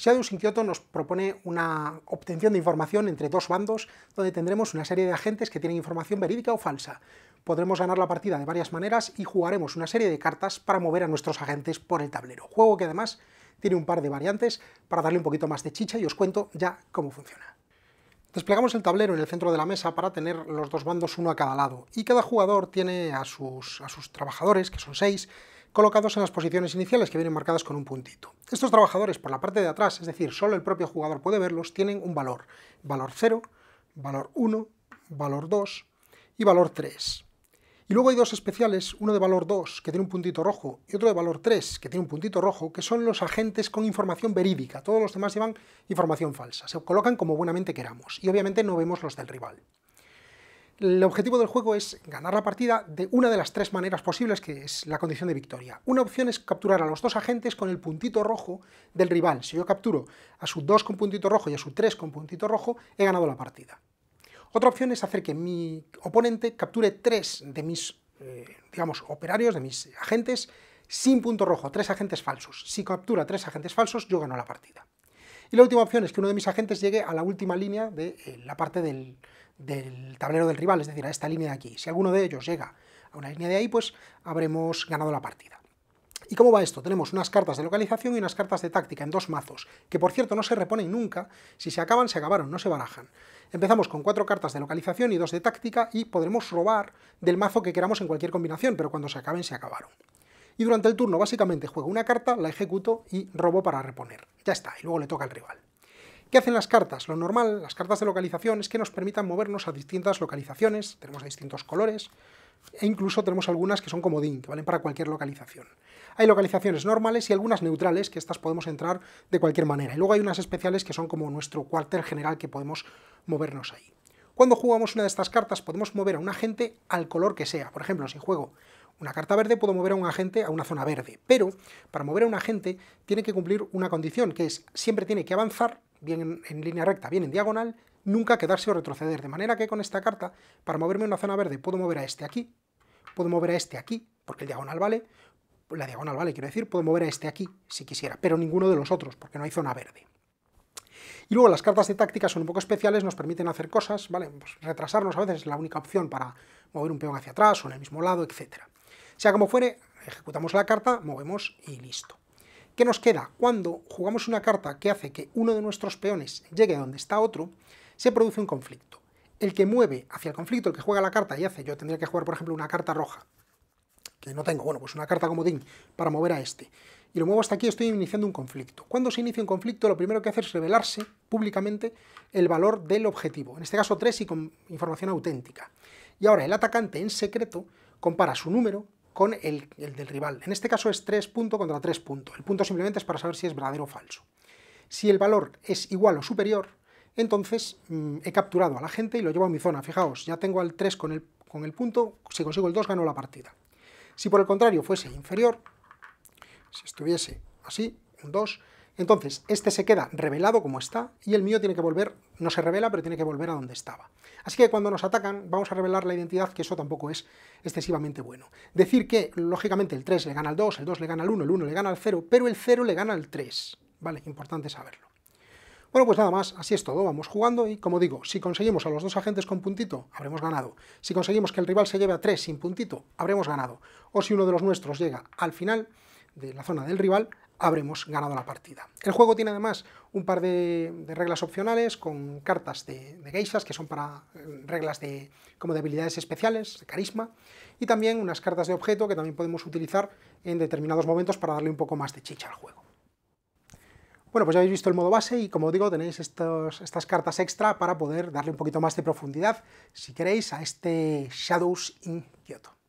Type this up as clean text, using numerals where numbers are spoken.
Shadows in Kyoto nos propone una obtención de información entre dos bandos, donde tendremos una serie de agentes que tienen información verídica o falsa. Podremos ganar la partida de varias maneras y jugaremos una serie de cartas para mover a nuestros agentes por el tablero. Juego que además tiene un par de variantes para darle un poquito más de chicha y os cuento ya cómo funciona. Desplegamos el tablero en el centro de la mesa para tener los dos bandos uno a cada lado, y cada jugador tiene a sus trabajadores, que son 6, colocados en las posiciones iniciales que vienen marcadas con un puntito. Estos trabajadores por la parte de atrás, es decir, solo el propio jugador puede verlos, tienen un valor. Valor 0, valor 1, valor 2 y valor 3. Y luego hay dos especiales, uno de valor 2, que tiene un puntito rojo, y otro de valor 3, que tiene un puntito rojo, que son los agentes con información verídica. Todos los demás llevan información falsa. Se colocan como buenamente queramos, y obviamente no vemos los del rival. El objetivo del juego es ganar la partida de una de las tres maneras posibles, que es la condición de victoria. Una opción es capturar a los dos agentes con el puntito rojo del rival. Si yo capturo a su 2 con puntito rojo y a su 3 con puntito rojo, he ganado la partida. Otra opción es hacer que mi oponente capture 3 de mis, operarios, de mis agentes, sin punto rojo, 3 agentes falsos. Si captura 3 agentes falsos, yo gano la partida. Y la última opción es que uno de mis agentes llegue a la última línea de la parte del tablero del rival, es decir, a esta línea de aquí. Si alguno de ellos llega a una línea de ahí, pues habremos ganado la partida. ¿Y cómo va esto? Tenemos unas cartas de localización y unas cartas de táctica en dos mazos, que por cierto no se reponen nunca, si se acaban, se acabaron, no se barajan. Empezamos con 4 cartas de localización y 2 de táctica, y podremos robar del mazo que queramos en cualquier combinación, pero cuando se acaben, se acabaron. Y durante el turno básicamente juego una carta, la ejecuto y robo para reponer. Ya está, y luego le toca al rival. ¿Qué hacen las cartas? Lo normal, las cartas de localización, es que nos permitan movernos a distintas localizaciones, tenemos distintos colores, e incluso tenemos algunas que son comodín, que valen para cualquier localización. Hay localizaciones normales y algunas neutrales, que estas podemos entrar de cualquier manera. Y luego hay unas especiales que son como nuestro cuartel general, que podemos movernos ahí. Cuando jugamos una de estas cartas podemos mover a un agente al color que sea. Por ejemplo, si juego una carta verde, puedo mover a un agente a una zona verde. Pero para mover a un agente tiene que cumplir una condición, que es siempre tiene que avanzar, bien en línea recta, bien en diagonal, nunca quedarse o retroceder. De manera que con esta carta, para moverme a una zona verde, puedo mover a este aquí, puedo mover a este aquí, porque el diagonal vale, la diagonal vale, quiero decir, puedo mover a este aquí, si quisiera, pero ninguno de los otros, porque no hay zona verde. Y luego las cartas de táctica son un poco especiales, nos permiten hacer cosas, ¿vale? Pues retrasarnos a veces es la única opción para mover un peón hacia atrás o en el mismo lado, etc. Sea como fuere, ejecutamos la carta, movemos y listo. ¿Qué nos queda? Cuando jugamos una carta que hace que uno de nuestros peones llegue a donde está otro, se produce un conflicto. El que mueve hacia el conflicto, el que juega la carta y hace, yo tendría que jugar, por ejemplo, una carta roja, que no tengo, bueno, pues una carta comodín para mover a este, y lo muevo hasta aquí, estoy iniciando un conflicto. Cuando se inicia un conflicto, lo primero que hace es revelarse públicamente el valor del objetivo, en este caso 3 y con información auténtica. Y ahora el atacante en secreto compara su número con el del rival, en este caso es 3 punto contra 3 punto, el punto simplemente es para saber si es verdadero o falso. Si el valor es igual o superior, entonces he capturado a la gente y lo llevo a mi zona. Fijaos, ya tengo al 3 con el punto, si consigo el 2 gano la partida. Si por el contrario fuese inferior, si estuviese así, un 2, entonces este se queda revelado como está y el mío tiene que volver, no se revela, pero tiene que volver a donde estaba. Así que cuando nos atacan vamos a revelar la identidad, que eso tampoco es excesivamente bueno. Decir que, lógicamente, el 3 le gana al 2, el 2 le gana al 1, el 1 le gana al 0, pero el 0 le gana al 3, ¿vale? Importante saberlo. Bueno, pues nada más, así es todo, vamos jugando y, como digo, si conseguimos a los dos agentes con puntito, habremos ganado. Si conseguimos que el rival se lleve a 3 sin puntito, habremos ganado. O si uno de los nuestros llega al final de la zona del rival, habremos ganado la partida. El juego tiene además un par de reglas opcionales con cartas de geishas, que son para reglas como de habilidades especiales, de carisma, y también unas cartas de objeto que también podemos utilizar en determinados momentos para darle un poco más de chicha al juego. Bueno, pues ya habéis visto el modo base y, como digo, tenéis estas cartas extra para poder darle un poquito más de profundidad, si queréis, a este Shadows in Kyoto.